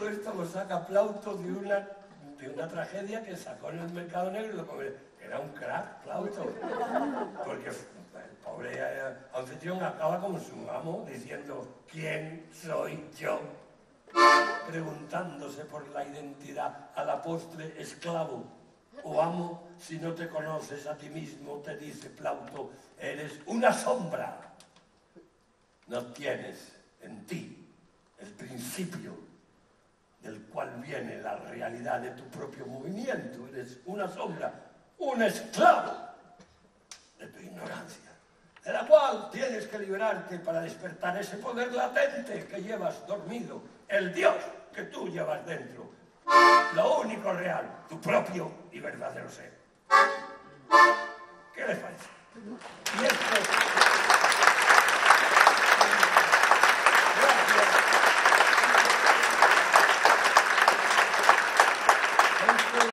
todo esto lo saca Plauto de una tragedia que sacó en el mercado negro. Era un crack, Plauto. Porque el pobre anfitrión acaba con su amo diciendo ¿quién soy yo? Preguntándose por la identidad, a la postre esclavo o amo. Si no te conoces a ti mismo, te dice Plauto, eres una sombra. No tienes en ti el principio del cual viene la realidad de tu propio movimiento. Eres una sombra, un esclavo de tu ignorancia, de la cual tienes que liberarte para despertar ese poder latente que llevas dormido, el Dios que tú llevas dentro, lo único real, tu propio y verdadero ser. ¿Qué les parece? Y esto...